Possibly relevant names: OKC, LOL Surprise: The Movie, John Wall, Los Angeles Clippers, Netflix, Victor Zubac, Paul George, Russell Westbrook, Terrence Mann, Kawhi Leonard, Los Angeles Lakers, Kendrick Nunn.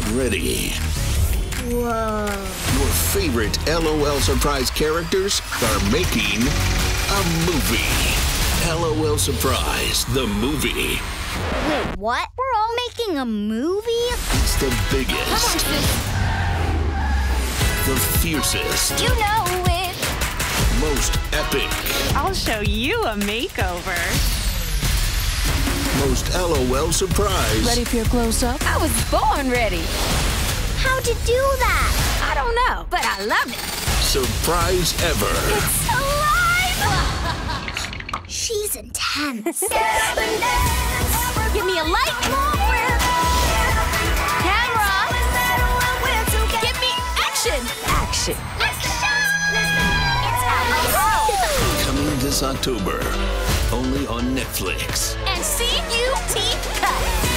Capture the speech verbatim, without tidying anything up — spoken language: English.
Get ready. Whoa. Your favorite LOL Surprise characters are making a movie. LOL Surprise, the movie. Wait, what? We're all making a movie? It's the biggest. Come on, the fiercest. You know it. Most epic. I'll show you a makeover. Most LOL Surprise. Ready for your close-up? I was born ready. How'd you do that? I don't know, but I love it. Surprise ever. It's alive! She's intense. Give me a light. Camera. Give me action. Action. Action. Coming this October. Only on Netflix. And see you, T-Cut.